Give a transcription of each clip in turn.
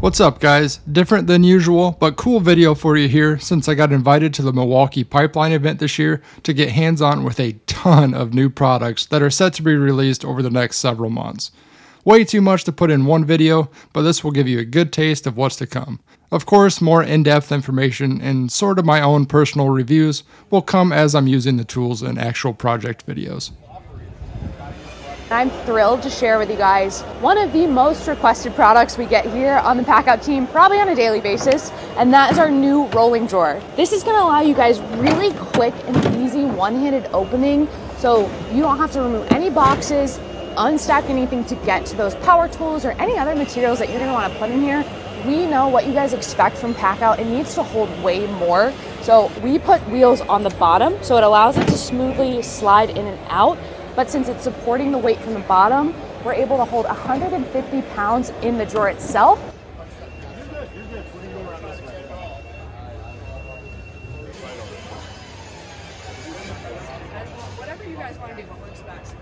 What's up guys, different than usual, but cool video for you here since I got invited to the Milwaukee Pipeline event this year to get hands on with a ton of new products that are set to be released over the next several months. Way too much to put in one video, but this will give you a good taste of what's to come. Of course, more in-depth information and sort of my own personal reviews will come as I'm using the tools in actual project videos. I'm thrilled to share with you guys one of the most requested products we get here on the Packout team, probably on a daily basis, and that is our new rolling drawer. This is going to allow you guys really quick and easy one-handed opening, so you don't have to remove any boxes, unstack anything to get to those power tools or any other materials that you're going to want to put in here. We know what you guys expect from Packout. It needs to hold way more, so we put wheels on the bottom, so it allows it to smoothly slide in and out. But since it's supporting the weight from the bottom, we're able to hold 150 pounds in the drawer itself. Whatever you guys want to do, what works best.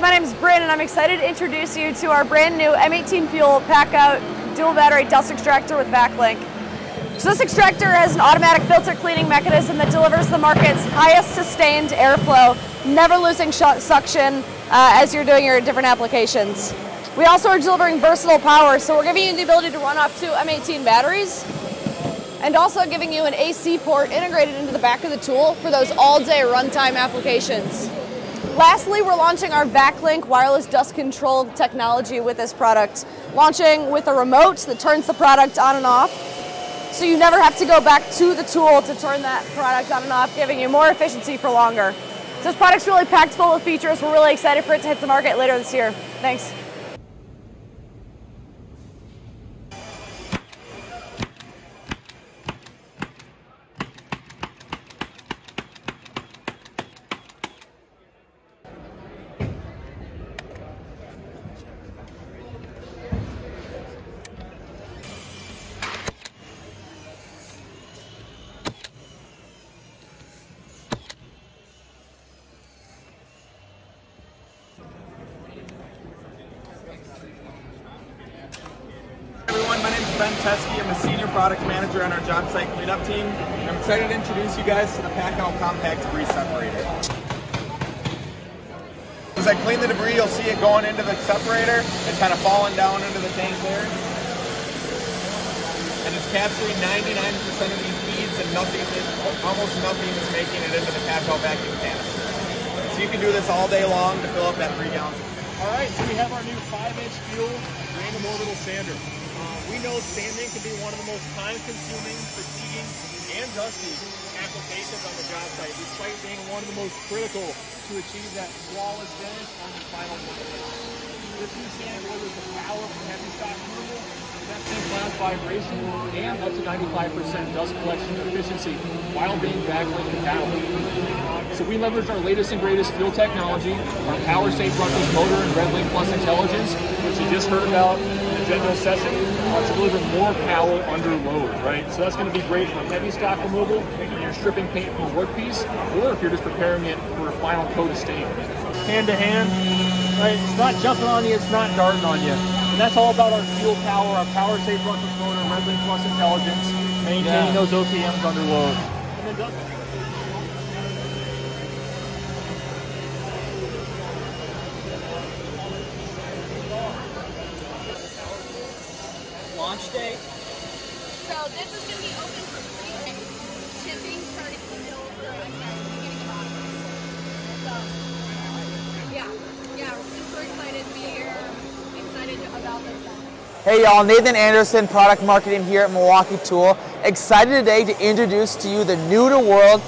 My name is Bryn and I'm excited to introduce you to our brand new M18 Fuel Packout dual battery dust extractor with VacLink. So this extractor has an automatic filter cleaning mechanism that delivers the market's highest sustained airflow, never losing suction as you're doing your different applications. We also are delivering versatile power, so we're giving you the ability to run off two M18 batteries and also giving you an AC port integrated into the back of the tool for those all-day runtime applications. Lastly, we're launching our VacLink wireless dust control technology with this product. Launching with a remote that turns the product on and off, so you never have to go back to the tool to turn that product on and off, giving you more efficiency for longer. So this product's really packed full of features. We're really excited for it to hit the market later this year. Thanks. Ben Teske, I'm a senior product manager on our job site cleanup team. I'm excited to introduce you guys to the Packout Compact Debris Separator. As I clean the debris, you'll see it going into the separator. It's kind of falling down into the tank there. And it's capturing 99% of these feeds, and almost nothing is making it into the Packout vacuum canister. So you can do this all day long to fill up that 3 gallons. All right, so we have our new 5-inch Fuel random orbital sander. We know sanding can be one of the most time-consuming, fatiguing, and dusty applications on the job site, despite being one of the most critical to achieve that flawless finish on the final workplace. This new sand delivers the power from heavy stock removal, best-in-class vibration, and up to 95% dust collection efficiency while being VacLink compatible. So we leverage our latest and greatest fuel technology, our PowerState brushless motor and RedLink Plus intelligence, which you just heard about in the general session, to deliver more power under load, right? So that's going to be great for heavy stock removal, when you're stripping paint from a workpiece, or if you're just preparing it for a final coat of stain. Hand to hand, right? It's not jumping on you, it's not darting on you. And that's all about our fuel power, our power safe brushless motor, RedLink Plus intelligence, maintaining those OPMs under load. And then dust. Launch day. So this is going to be open for 3 days. Hey y'all, Nathan Anderson, Product Marketing here at Milwaukee Tool. Excited today to introduce to you the new to world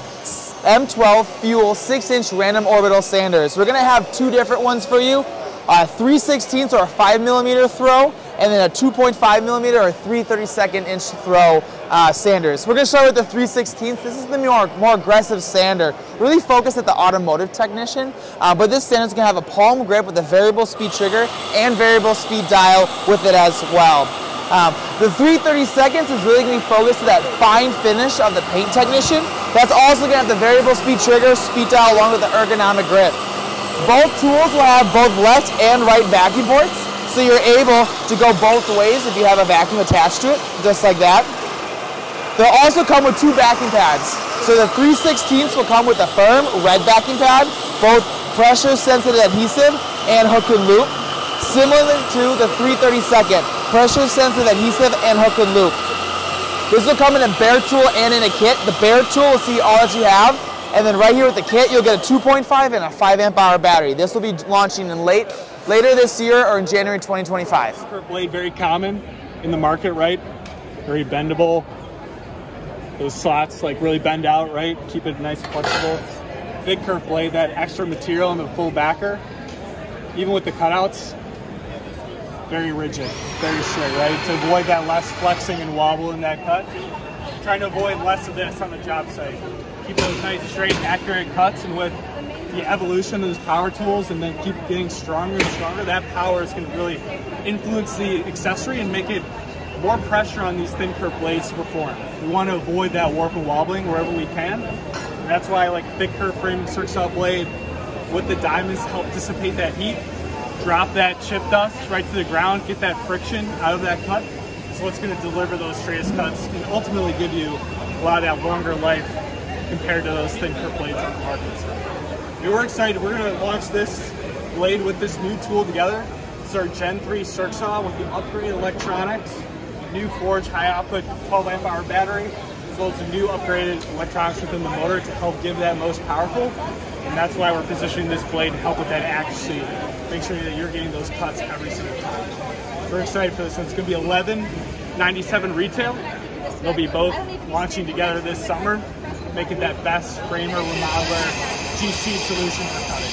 M12 Fuel 6-inch random orbital sanders. We're gonna have two different ones for you, a 3/16 or a 5mm throw, and then a 2.5mm or 3/32 inch throw sanders. We're gonna start with the 3/16. This is the more aggressive sander, really focused at the automotive technician, but this sander is gonna have a palm grip with a variable speed trigger and variable speed dial with it as well. The 3/32 is really gonna be focused to that fine finish of the paint technician. That's also gonna have the variable speed trigger, speed dial, along with the ergonomic grip. Both tools will have both left and right vacuum ports, so you're able to go both ways if you have a vacuum attached to it, just like that. They'll also come with two vacuum pads. So the 3/16 will come with a firm red vacuum pad, both pressure sensitive adhesive and hook and loop, similar to the 3/32, pressure sensitive adhesive and hook and loop. This will come in a bare tool and in a kit. The bare tool will see all that you have. And then right here with the kit, you'll get a 2.5 and a 5Ah battery. This will be launching in later this year or in January 2025. Curved blade, very common in the market, right? Very bendable. Those slots like really bend out, right? Keep it nice and flexible. Big curved blade, that extra material in the full backer. Even with the cutouts, very rigid, very straight, right? To avoid that less flexing and wobble in that cut. Trying to avoid less of this on the job site. Keep those nice, straight, accurate cuts, and with the evolution of those power tools and then keep getting stronger and stronger, that power is going to really influence the accessory and make it more pressure on these thin curved blades to perform. We want to avoid that warp and wobbling wherever we can. And that's why I like thick curved frame circ saw blade with the diamonds to help dissipate that heat, drop that chip dust right to the ground, get that friction out of that cut. It's what's going to deliver those straightest cuts and ultimately give you a lot of that longer life compared to those thinner blades on the market. So we're excited. We're going to launch this blade with this new tool together. It's our Gen 3 circ saw with the upgraded electronics, new forged high output 12Ah battery, as well as the new upgraded electronics within the motor to help give that most powerful. And that's why we're positioning this blade to help with that accuracy. Make sure that you're getting those cuts every single time. We're excited for this one. It's going to be $11.97 retail. They'll be both launching together this summer, making that best framer remodeler GC solution for cutting.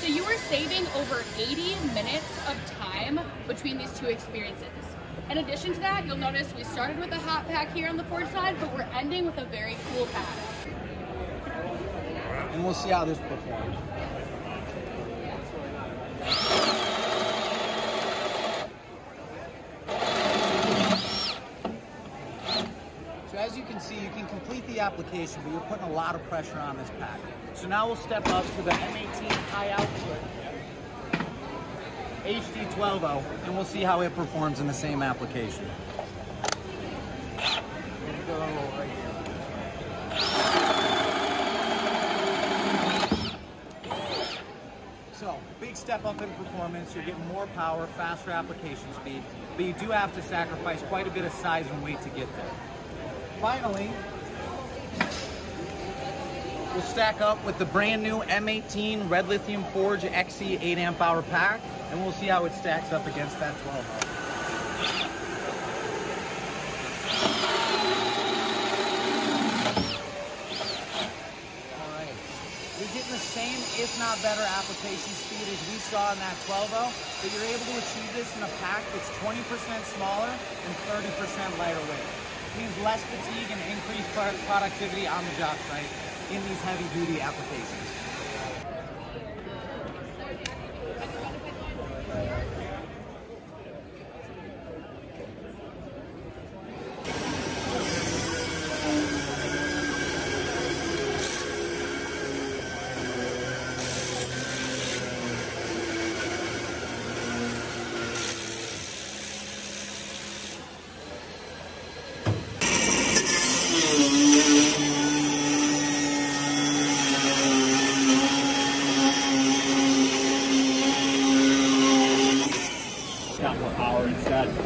So you are saving over 80 minutes of time between these two experiences. In addition to that, you'll notice we started with a hot pack here on the forge side, but we're ending with a very cool pack. And we'll see how this performs. So as you can see, you can complete the application, but you're putting a lot of pressure on this pack. So now we'll step up to the M18 high output HD12O, and we'll see how it performs in the same application. So, big step up in performance, you're getting more power, faster application speed, but you do have to sacrifice quite a bit of size and weight to get there. Finally, will stack up with the brand new M18 Red Lithium Forge XE 8 amp hour pack, and we'll see how it stacks up against that 12. The same, if not better, application speed as we saw in that 12.0, but you're able to achieve this in a pack that's 20% smaller and 30% lighter weight. It means less fatigue and increased productivity on the job site in these heavy-duty applications.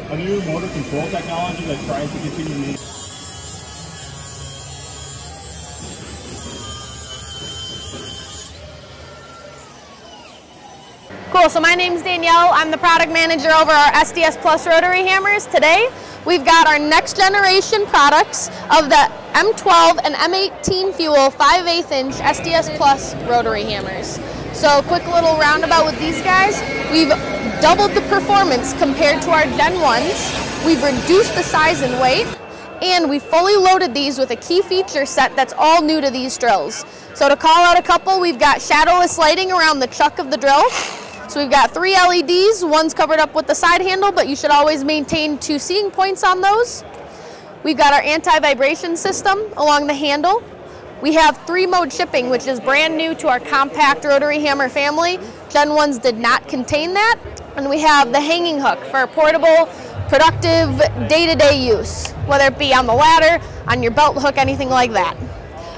A new motor control technology that tries to continue to make. Cool, so my name's Danielle. I'm the product manager over our SDS Plus rotary hammers. Today, we've got our next generation products of the M12 and M18 Fuel 5/8 inch SDS Plus rotary hammers. So quick little roundabout with these guys. We've doubled the performance compared to our Gen 1s, we've reduced the size and weight, and we fully loaded these with a key feature set that's all new to these drills. So to call out a couple, we've got shadowless lighting around the chuck of the drill. So we've got 3 LEDs, one's covered up with the side handle, but you should always maintain 2 seeing points on those. We've got our anti-vibration system along the handle. We have 3-mode shipping, which is brand new to our compact rotary hammer family. Gen 1s did not contain that. And we have the hanging hook for portable, productive, day-to-day use, whether it be on the ladder, on your belt hook, anything like that.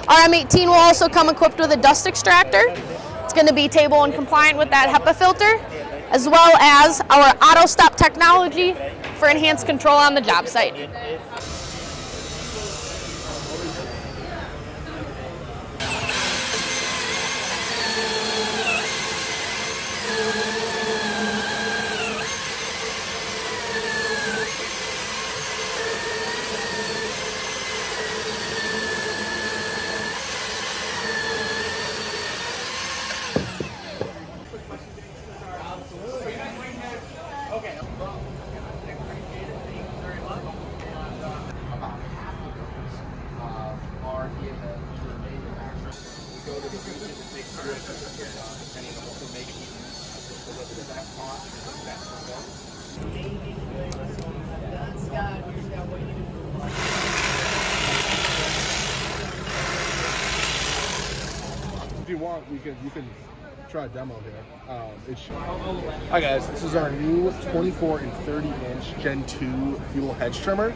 Our M18 will also come equipped with a dust extractor. It's going to be table and compliant with that HEPA filter, as well as our auto stop technology for enhanced control on the job site. If you want, you can try a demo here. Hi guys, this is our new 24 and 30 inch Gen 2 fuel hedge trimmer.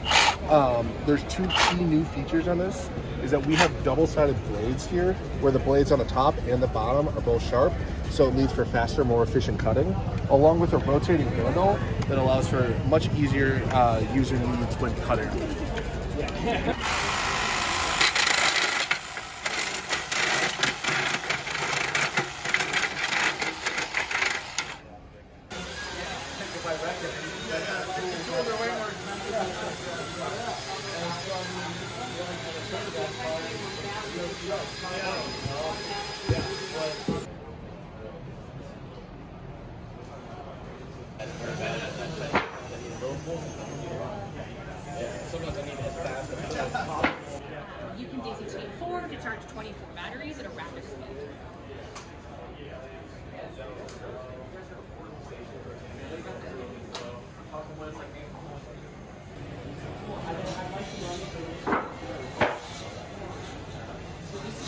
There's 2 key new features on this, is that we have double-sided blades here, where the blades on the top and the bottom are both sharp, so it leads for faster, more efficient cutting, along with a rotating handle that allows for much easier user movements when cutting. Yeah. You can daisy-chain forward to charge 24 batteries at a rapid speed.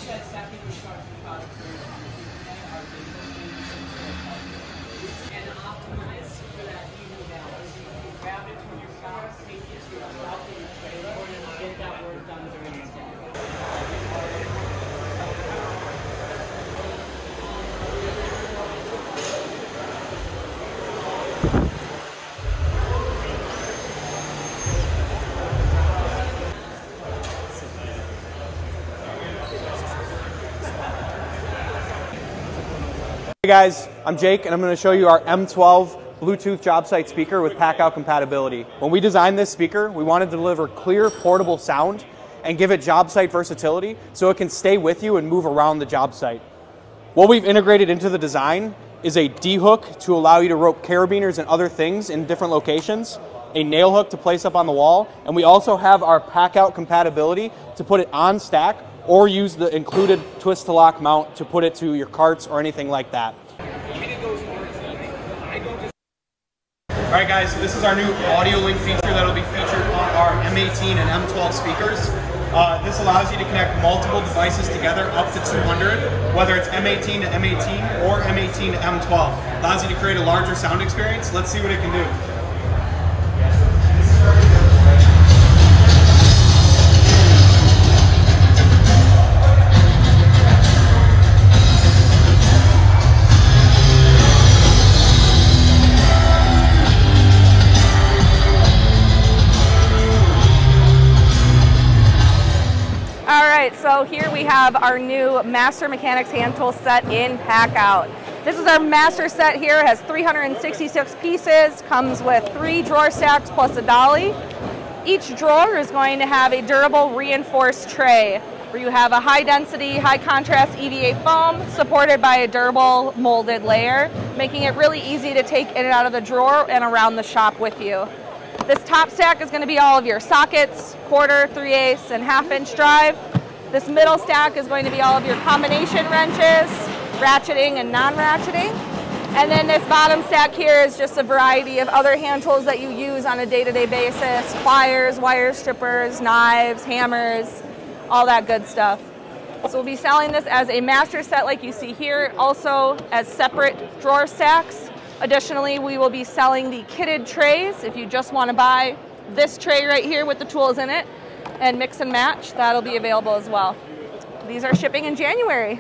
Get that work done during the day. Hey guys, I'm Jake and I'm going to show you our M12 Bluetooth job site speaker with Packout compatibility. When we designed this speaker, we wanted to deliver clear, portable sound and give it job site versatility so it can stay with you and move around the job site. What we've integrated into the design is a D-hook to allow you to rope carabiners and other things in different locations, a nail hook to place up on the wall, and we also have our Packout compatibility to put it on stack or use the included twist to lock mount to put it to your carts or anything like that. All right guys, so this is our new Audio Link feature that will be featured on our M18 and M12 speakers. This allows you to connect multiple devices together up to 200, whether it's M18 to M18 or M18 to M12. Allows you to create a larger sound experience. Let's see what it can do. So here we have our new Master Mechanics hand tool set in Packout. This is our master set here. It has 366 pieces, comes with 3 drawer stacks plus a dolly. Each drawer is going to have a durable reinforced tray where you have a high density, high contrast EVA foam supported by a durable molded layer, making it really easy to take in and out of the drawer and around the shop with you. This top stack is going to be all of your sockets, quarter, 3/8, and 1/2 inch drive. This middle stack is going to be all of your combination wrenches, ratcheting and non-ratcheting. And then this bottom stack here is just a variety of other hand tools that you use on a day-to-day basis. Pliers, wire strippers, knives, hammers, all that good stuff. So we'll be selling this as a master set like you see here, also as separate drawer stacks. Additionally, we will be selling the kitted trays if you just want to buy this tray right here with the tools in it and mix and match. That'll be available as well. These are shipping in January.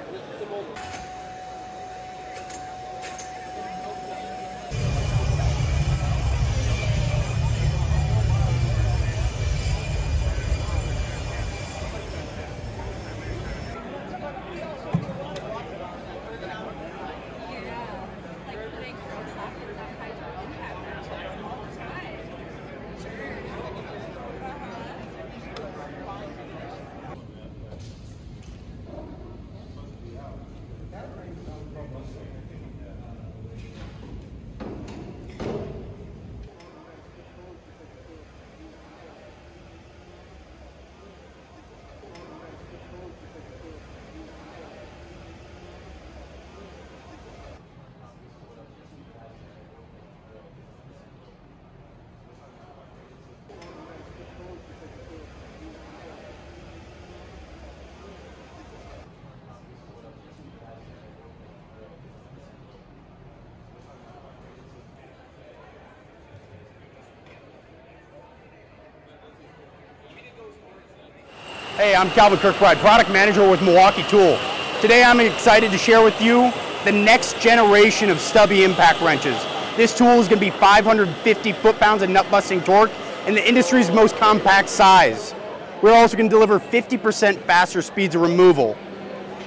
Hey, I'm Calvin Kirkbride, Product Manager with Milwaukee Tool. Today I'm excited to share with you the next generation of stubby impact wrenches. This tool is going to be 550 foot-pounds of nut-busting torque in the industry's most compact size. We're also going to deliver 50% faster speeds of removal,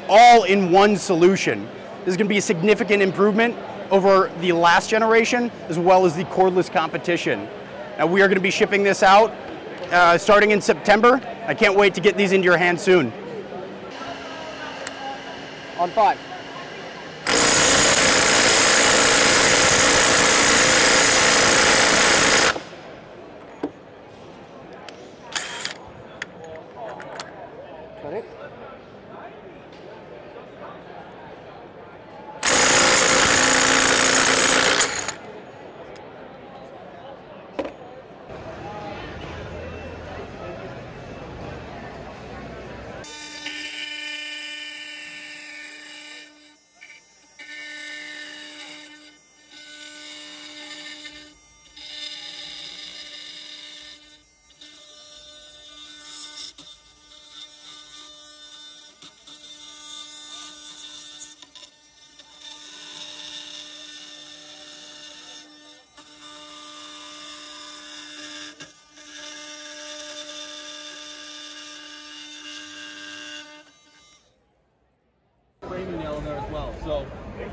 all in one solution. This is going to be a significant improvement over the last generation as well as the cordless competition. Now we are going to be shipping this out starting in September. I can't wait to get these into your hands soon. On 5. Got it?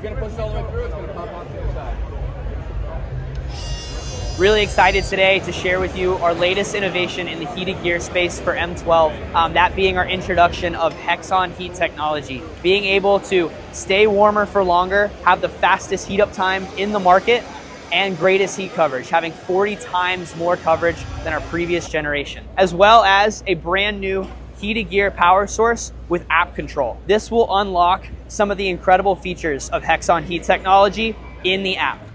going to push it all the way through. It's going to pop off to the other side. Really excited today to share with you our latest innovation in the heated gear space for M12, that being our introduction of Hexon Heat technology. Being able to stay warmer for longer, have the fastest heat up time in the market, and greatest heat coverage, having 40 times more coverage than our previous generation, as well as a brand new heated gear power source with app control. This will unlock some of the incredible features of Hexon Heat technology in the app.